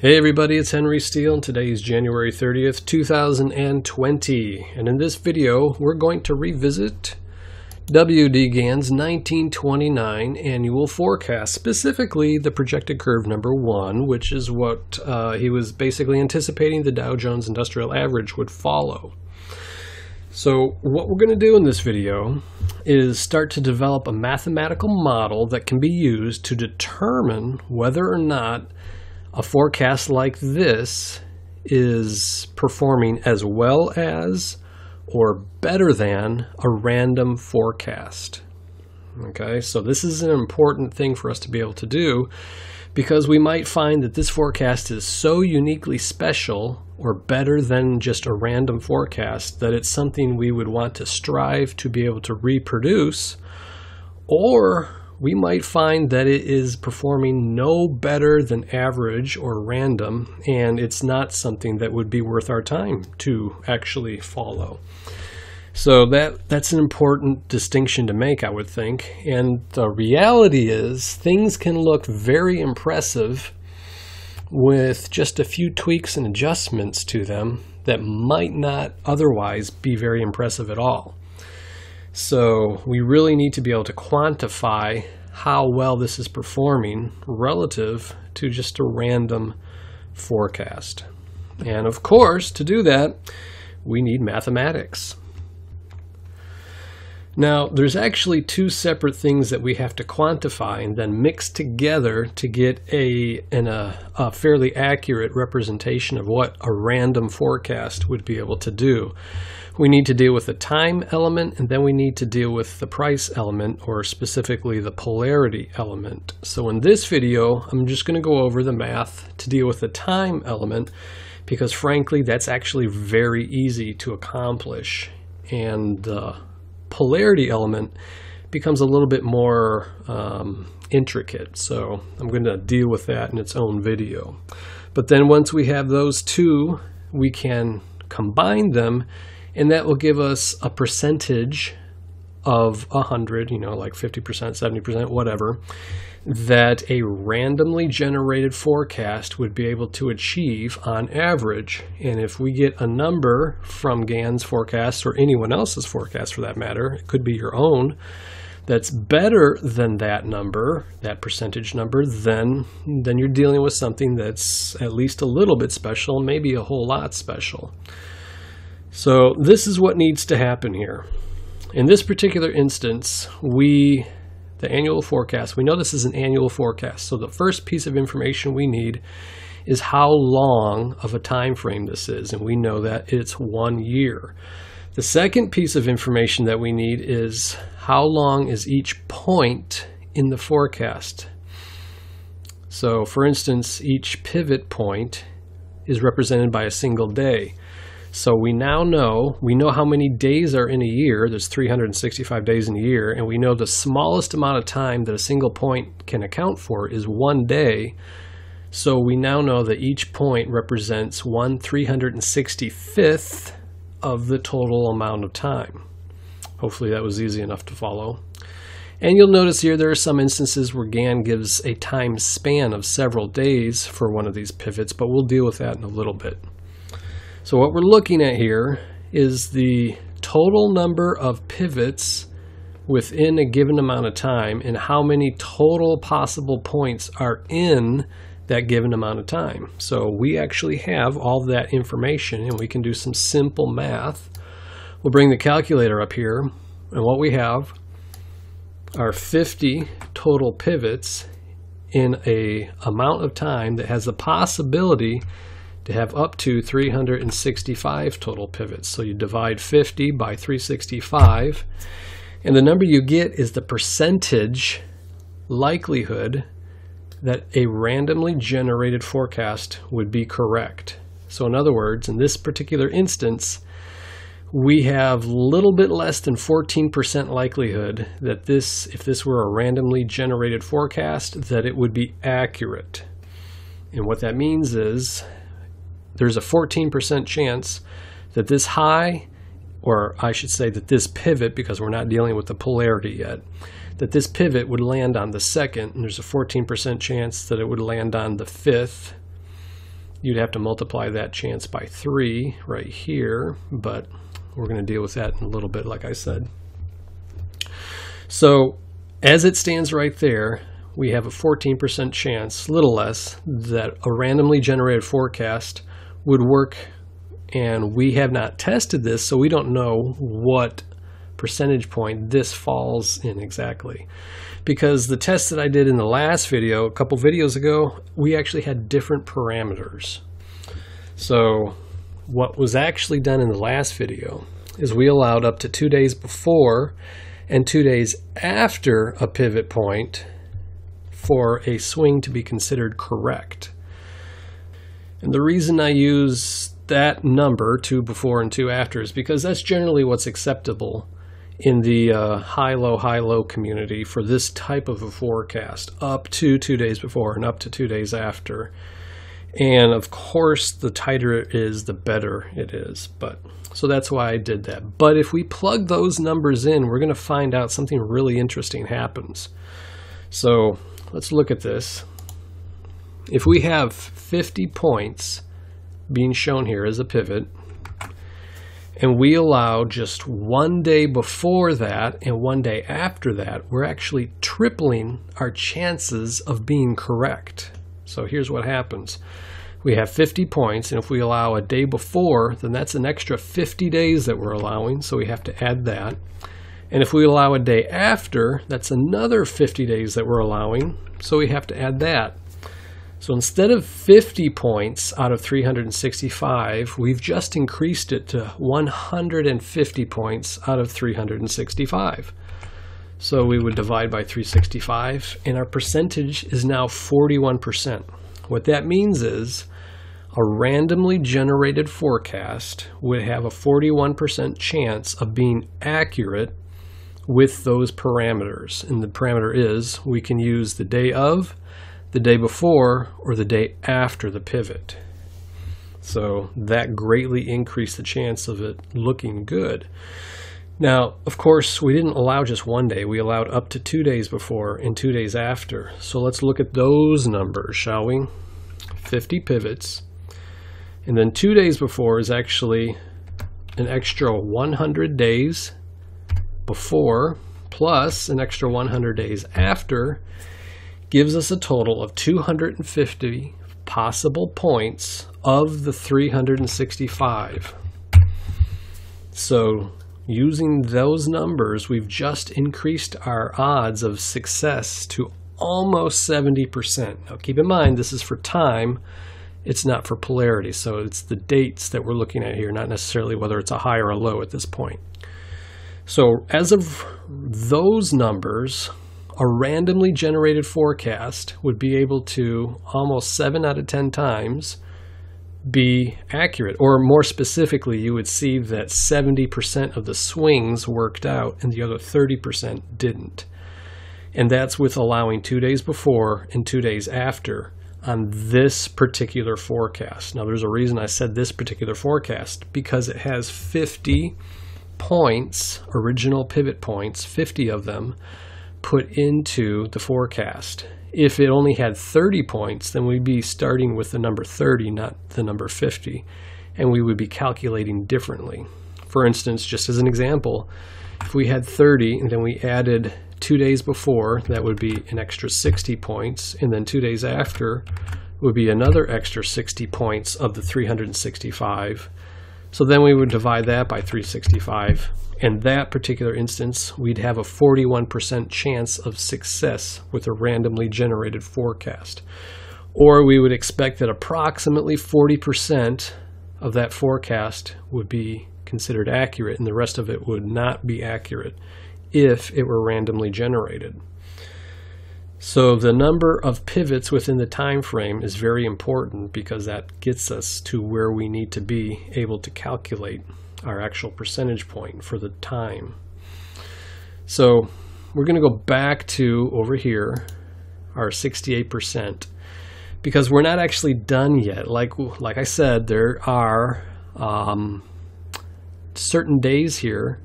Hey everybody, it's Henry Steele, and today is January 30th, 2020. And in this video, we're going to revisit W.D. Gann's 1929 annual forecast, specifically the projected curve number 1, which is what he was basically anticipating the Dow Jones Industrial Average would follow. So what we're going to do in this video is start to develop a mathematical model that can be used to determine whether or not a forecast like this is performing as well as or better than a random forecast. Okay, so this is an important thing for us to be able to do, because we might find that this forecast is so uniquely special or better than just a random forecast that it's something we would want to strive to be able to reproduce, or we might find that it is performing no better than average or random, and it's not something that would be worth our time to actually follow. So that's an important distinction to make, I would think. And the reality is, things can look very impressive with just a few tweaks and adjustments to them that might not otherwise be very impressive at all. So we really need to be able to quantify how well this is performing relative to just a random forecast. And of course, to do that, we need mathematics. Now, there's actually two separate things that we have to quantify and then mix together to get a fairly accurate representation of what a random forecast would be able to do. We need to deal with the time element, and then we need to deal with the price element, or specifically the polarity element. So in this video, I'm just going to go over the math to deal with the time element, because frankly, that's actually very easy to accomplish. And polarity element becomes a little bit more intricate, so I'm going to deal with that in its own video. But then once we have those two, we can combine them, and that will give us a percentage of 100, you know, like 50%, 70%, whatever, that a randomly generated forecast would be able to achieve on average. And if we get a number from Gann's forecast, or anyone else's forecast for that matter, it could be your own, that's better than that number, that percentage number, then you're dealing with something that's at least a little bit special, maybe a whole lot special. So this is what needs to happen here. In this particular instance, the annual forecast, we know this is an annual forecast, so the first piece of information we need is how long of a time frame this is, and we know that it's 1 year. The second piece of information that we need is how long is each point in the forecast. So for instance, each pivot point is represented by a single day. So we now know, how many days are in a year. There's 365 days in a year, and we know the smallest amount of time that a single point can account for is 1 day. So we now know that each point represents 1/365th of the total amount of time. Hopefully that was easy enough to follow. And you'll notice here there are some instances where Gann gives a time span of several days for one of these pivots, but we'll deal with that in a little bit. So what we're looking at here is the total number of pivots within a given amount of time, and how many total possible points are in that given amount of time. So we actually have all that information, and we can do some simple math. We'll bring the calculator up here, and what we have are 50 total pivots in an amount of time that has the possibility to have up to 365 total pivots. So you divide 50 by 365, and the number you get is the percentage likelihood that a randomly generated forecast would be correct. So in other words, in this particular instance, we have a little bit less than 14% likelihood that if this were a randomly generated forecast, that it would be accurate. And what that means is, there's a 14% chance that this high, or I should say that this pivot, because we're not dealing with the polarity yet, that this pivot would land on the second, and there's a 14% chance that it would land on the fifth, You'd have to multiply that chance by 3 right here, but we're going to deal with that in a little bit, like I said. So as it stands right there, we have a 14% chance, a little less, that a randomly generated forecast would work, and we have not tested this, so we don't know what percentage point this falls in exactly. Because the test that I did in the last video, a couple videos ago, we actually had different parameters. So what was actually done in the last video is we allowed up to 2 days before and 2 days after a pivot point for a swing to be considered correct. And the reason I use that number, 2 before and 2 after, is because that's generally what's acceptable in the high-low community for this type of a forecast, up to 2 days before and up to 2 days after. And of course, the tighter it is, the better it is. But so that's why I did that. But if we plug those numbers in, we're going to find out something really interesting happens. So let's look at this. If we have 50 points being shown here as a pivot, and we allow just 1 day before that and 1 day after that, we're actually tripling our chances of being correct. So here's what happens. We have 50 points, and if we allow a day before, then that's an extra 50 days that we're allowing, so we have to add that. And if we allow a day after, that's another 50 days that we're allowing, so we have to add that. So instead of 50 points out of 365, we've just increased it to 150 points out of 365. So we would divide by 365, and our percentage is now 41%. What that means is a randomly generated forecast would have a 41% chance of being accurate with those parameters. And the parameter is we can use the day of, the day before, or the day after the pivot. So that greatly increased the chance of it looking good. Now, of course, we didn't allow just 1 day. We allowed up to 2 days before and 2 days after. So let's look at those numbers, shall we? 50 pivots. And then 2 days before is actually an extra 100 days before plus an extra 100 days after, gives us a total of 250 possible points of the 365. So using those numbers, we've just increased our odds of success to almost 70%. Now keep in mind, this is for time, it's not for polarity. So it's the dates that we're looking at here, not necessarily whether it's a high or a low at this point. So as of those numbers, a randomly generated forecast would be able to almost 7 out of 10 times be accurate. Or more specifically, you would see that 70% of the swings worked out and the other 30% didn't. And that's with allowing 2 days before and 2 days after on this particular forecast. Now, there's a reason I said this particular forecast, because it has 50 points, original pivot points, 50 of them, put into the forecast. If it only had 30 points, then we'd be starting with the number 30, not the number 50, and we would be calculating differently. For instance, just as an example, if we had 30 and then we added 2 days before, that would be an extra 60 points, and then 2 days after would be another extra 60 points of the 365. So then we would divide that by 365. In that particular instance, we'd have a 41% chance of success with a randomly generated forecast. Or we would expect that approximately 40% of that forecast would be considered accurate, and the rest of it would not be accurate if it were randomly generated. So the number of pivots within the time frame is very important, because that gets us to where we need to be able to calculate our actual percentage point for the time. So we're going to go back to over here, our 68%, because we're not actually done yet. Like I said, there are certain days here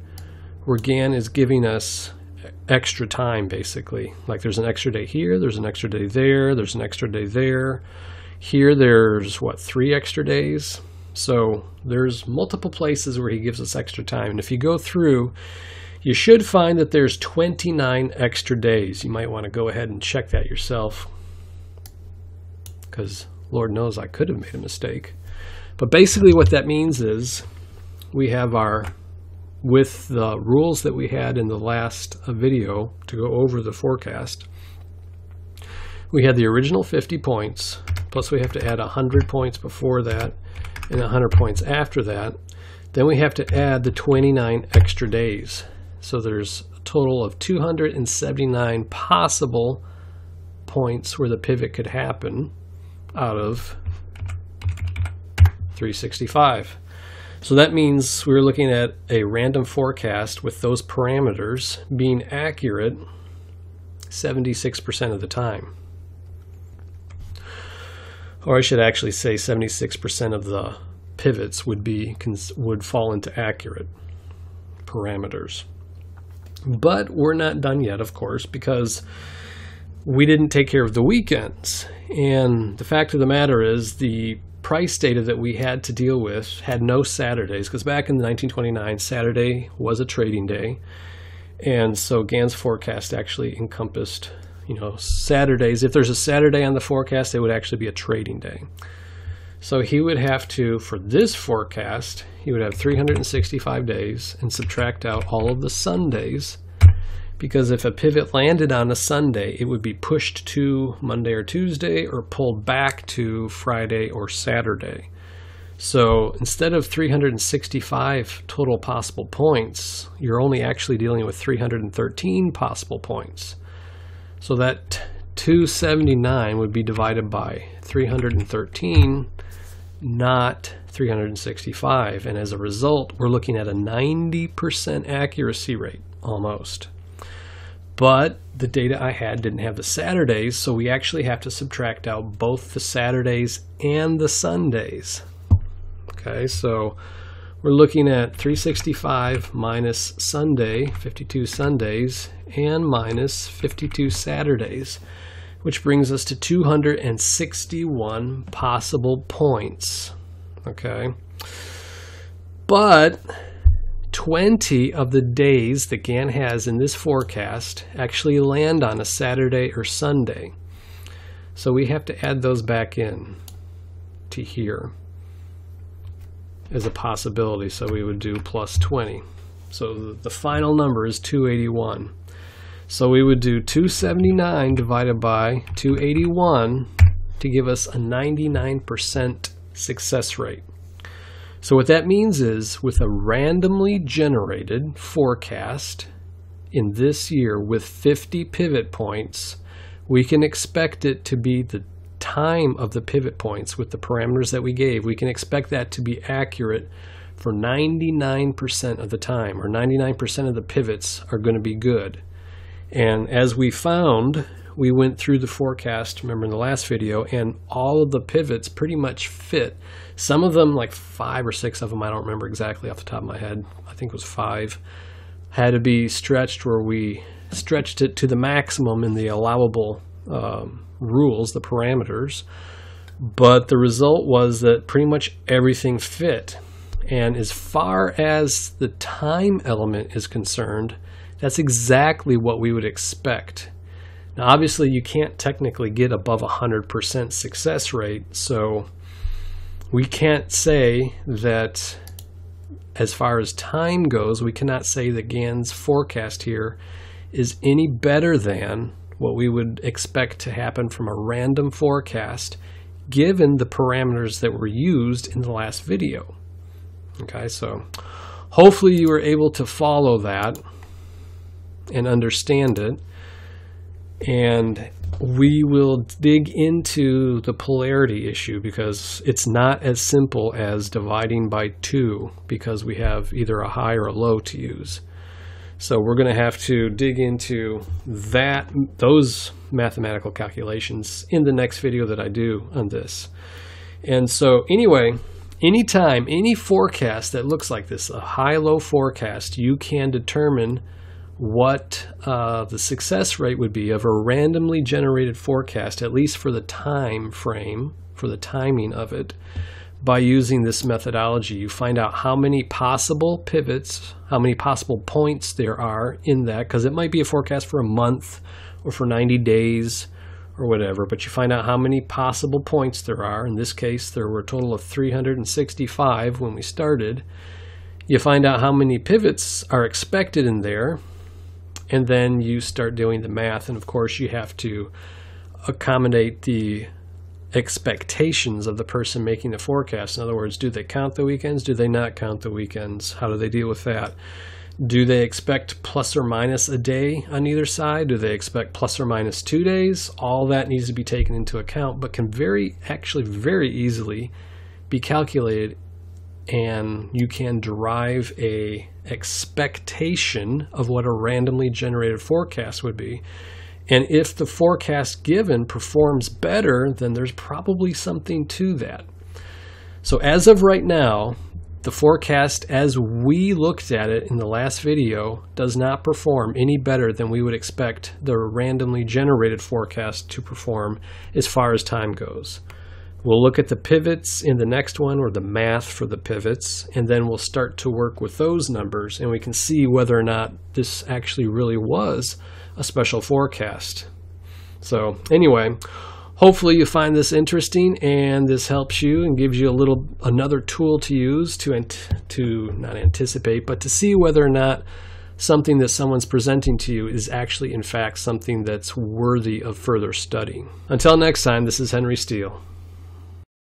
where GAN is giving us extra time, basically. Like there's an extra day here, there's an extra day there, there's an extra day there. Here there's, what, 3 extra days? So there's multiple places where he gives us extra time. And if you go through, you should find that there's 29 extra days. You might want to go ahead and check that yourself, because Lord knows I could have made a mistake. But basically what that means is we have our, with the rules that we had in the last video to go over the forecast, we had the original 50 points, plus we have to add 100 points before that and 100 points after that. Then we have to add the 29 extra days. So there's a total of 279 possible points where the pivot could happen out of 365. So that means we're looking at a random forecast with those parameters being accurate 76% of the time. Or I should actually say 76% of the pivots would fall into accurate parameters. But we're not done yet, of course, because we didn't take care of the weekends. And the fact of the matter is the price data that we had to deal with had no Saturdays, because back in 1929, Saturday was a trading day. And so Gann's forecast actually encompassed, you know, Saturdays. If there's a Saturday on the forecast, it would actually be a trading day. So he would have to, for this forecast, he would have 365 days and subtract out all of the Sundays, because if a pivot landed on a Sunday, it would be pushed to Monday or Tuesday or pulled back to Friday or Saturday. So instead of 365 total possible points, you're only actually dealing with 313 possible points. So that 279 would be divided by 313, not 365. And as a result, we're looking at a 90% accuracy rate almost. But the data I had didn't have the Saturdays, so we actually have to subtract out both the Saturdays and the Sundays. Okay, so we're looking at 365 minus Sunday, 52 Sundays, and minus 52 Saturdays, which brings us to 261 possible points. Okay, but 20 of the days that Gann has in this forecast actually land on a Saturday or Sunday. So we have to add those back in to here as a possibility. So we would do plus 20. So the final number is 281. So we would do 279 divided by 281 to give us a 99% success rate. So what that means is, with a randomly generated forecast in this year with 50 pivot points, we can expect it to be the time of the pivot points with the parameters that we gave. We can expect that to be accurate for 99% of the time, or 99% of the pivots are going to be good. And as we found, we went through the forecast, remember in the last video, and all of the pivots pretty much fit. Some of them, like 5 or 6 of them, I don't remember exactly off the top of my head, I think it was 5, had to be stretched, where we stretched it to the maximum in the allowable rules, the parameters. But the result was that pretty much everything fit. And as far as the time element is concerned, that's exactly what we would expect. Now obviously you can't technically get above 100% success rate, so we can't say that, as far as time goes, we cannot say that Gann's forecast here is any better than what we would expect to happen from a random forecast given the parameters that were used in the last video. Okay, so hopefully you were able to follow that and understand it, and we will dig into the polarity issue, because it's not as simple as dividing by 2, because we have either a high or a low to use. So we're going to have to dig into that, those mathematical calculations, in the next video that I do on this. And so anyway, anytime, any forecast that looks like this, a high-low forecast, you can determine what the success rate would be of a randomly generated forecast, at least for the time frame for the timing of it. By using this methodology, you find out how many possible pivots, how many possible points there are in that, because it might be a forecast for a month or for 90 days or whatever, but you find out how many possible points there are. In this case, there were a total of 365 when we started. You find out how many pivots are expected in there, and then you start doing the math, and of course you have to accommodate the expectations of the person making the forecast. In other words, do they count the weekends? Do they not count the weekends? How do they deal with that? Do they expect plus or minus a day on either side? Do they expect plus or minus 2 days? All that needs to be taken into account, but can very easily be calculated, and you can derive a expectation of what a randomly generated forecast would be. And if the forecast given performs better, then there's probably something to that. So as of right now, the forecast as we looked at it in the last video does not perform any better than we would expect the randomly generated forecast to perform as far as time goes. We'll look at the pivots in the next one, or the math for the pivots, and then we'll start to work with those numbers, and we can see whether or not this actually really was a special forecast. So anyway, hopefully you find this interesting and this helps you and gives you another tool to use to not anticipate, but to see whether or not something that someone's presenting to you is actually in fact something that's worthy of further study. Until next time, this is Henry Steele.